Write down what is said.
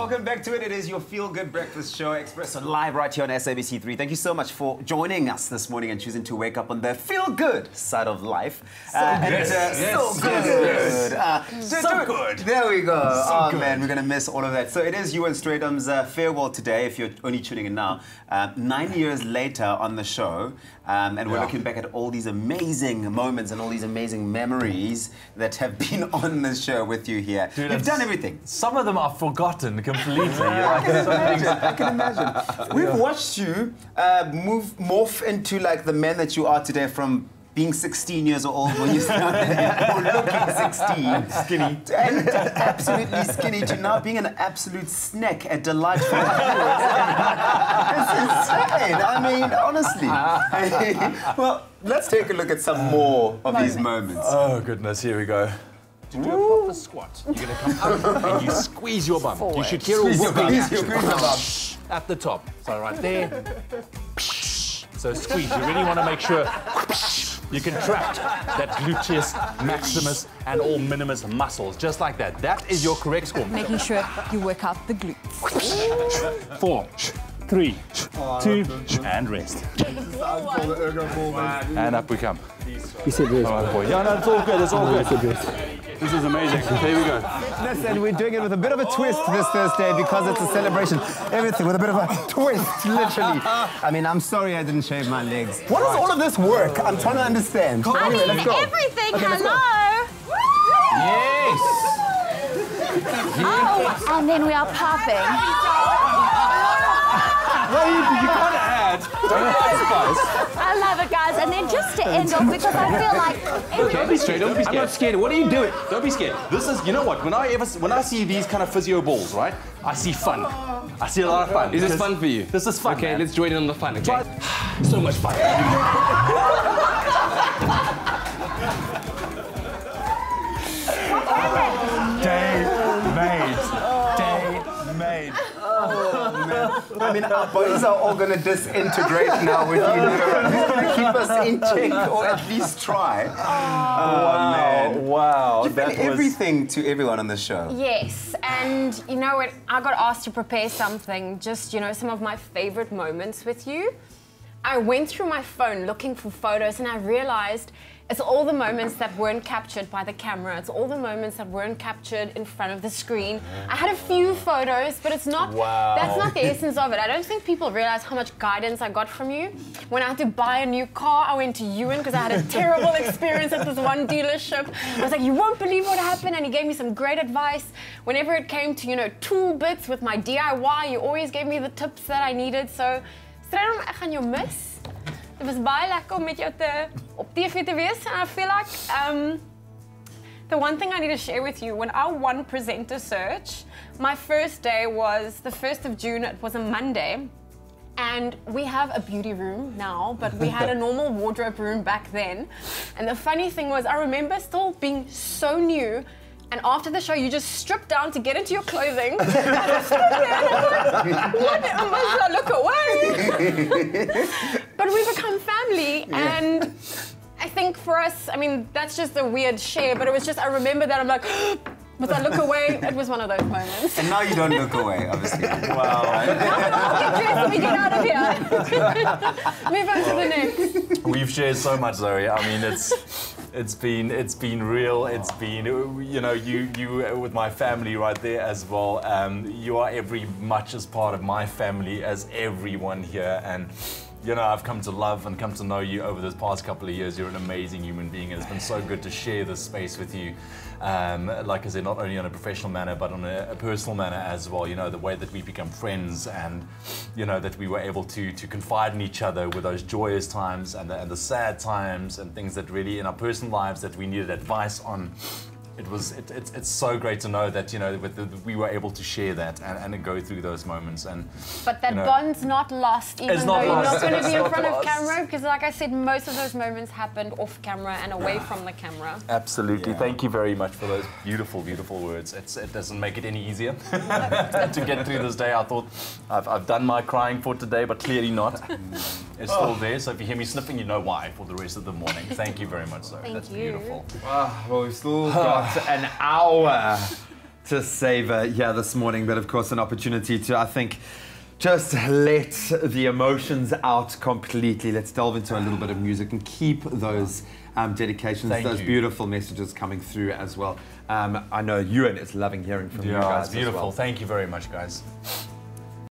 Welcome back to it. It is your feel-good breakfast show, Expresso Live, right here on SABC 3. Thank you so much for joining us this morning and choosing to wake up on the feel-good side of life. So good. There we go. Oh man, we're going to miss all of that. So it is Ewan Strydom's farewell today, if you're only tuning in now. 9 years later on the show, and we're looking back at all these amazing moments and all these amazing memories that have been on the show with you here. Dude, you've done everything. Some of them are forgotten. Completely. I can imagine. We've watched you morph into like the man that you are today, from being 16 years old when you started or looking 16. Skinny. And absolutely skinny, to now being an absolute snack at delightful hours. It's insane. I mean, honestly. Well, let's take a look at some more of these moments. Oh, goodness. Here we go. To do a proper squat, you're gonna come up and you squeeze your bum. Forward. You should hear all the bum at the top. So right there. So squeeze. You really want to make sure you contract that gluteus maximus and all minimus muscles, just like that. That is your correct score. Making sure you work out the glutes. 4, 3, 2, and rest. And up we come. He said rest. Yeah, no, it's all good. It's all good. This is amazing. There we go. Fitness, and we're doing it with a bit of a twist this Thursday because it's a celebration. Everything with a bit of a twist, literally. I mean, I'm sorry I didn't shave my legs. What is all of this work? I'm trying to understand. I mean, let's go. Everything. Okay, hello. Yes. Oh, and then we are popping. You gotta add. Don't guys. I love it, guys. And then just to end off, because I feel like... Okay, don't be scared, don't be scared. I'm not scared. What are you doing? Don't be scared. This is, you know what, when I see these kind of physio balls, right, I see fun. I see a lot of fun. Is this fun for you? This is fun, okay, man. Let's join in on the fun, okay? So much fun. Day made. Oh, man. I mean, our bodies are all going to disintegrate now with you. Who's going to keep us in check, or at least try? Oh, man. Wow. You've been everything to everyone on the show. Yes. And, you know, I got asked to prepare something, just, you know, some of my favourite moments with you. I went through my phone looking for photos, and I realised it's all the moments that weren't captured by the camera. It's all the moments that weren't captured in front of the screen. I had a few photos, but it's not... Wow. That's not the essence of it. I don't think people realise how much guidance I got from you. When I had to buy a new car, I went to Ewan because I had a terrible experience at this one dealership. I was like, you won't believe what happened, and he gave me some great advice. Whenever it came to, you know, tool bits with my DIY, you always gave me the tips that I needed, so... Strydom, ek gaan jou mis. Dit was baie lekker om met jou op TV te wees, and I feel like the one thing I need to share with you, when I won presenter search, my first day was the 1st of June. It was a Monday, and we have a beauty room now, but we had a normal wardrobe room back then. And the funny thing was, I remember still being so new. And after the show, you just strip down to get into your clothing. And I stood there and I'm like, I look away. But we become family, and I think for us, I mean, that's just a weird share, but it was just, I remember that, I'm like, but I look away. It was one of those moments. And now you don't look away, obviously. Wow. Now we all get dressed and we get out of here. Move on to the next. We've shared so much, Zoe. I mean, it's been real. It's been, you know, you with my family right there as well. You are every much as part of my family as everyone here, and you know, I've come to love and come to know you over this past couple of years. You're an amazing human being, and it's been so good to share this space with you. Like I said, not only on a professional manner, but on a personal manner as well. You know, the way that we become friends, and you know, that we were able to confide in each other with those joyous times and the sad times and things that really in our personal lives that we needed advice on. It's so great to know that, you know, we were able to share that and go through those moments. But that, you know, bond's not lost, even though you're not going to be in front of camera, because like I said, most of those moments happened off camera and away from the camera. Absolutely. Yeah. Thank you very much for those beautiful, beautiful words. It doesn't make it any easier to get through this day. I thought I've done my crying for today, but clearly not. It's still there, so if you hear me sniffing, you know why for the rest of the morning. Thank you very much, Zoe. That's beautiful. Well, we've still got an hour to savor here this morning, but of course an opportunity to, I think, just let the emotions out completely. Let's delve into a little bit of music and keep those dedications, those beautiful messages coming through as well. I know Ewan is loving hearing from you guys. Beautiful. Thank you very much, guys.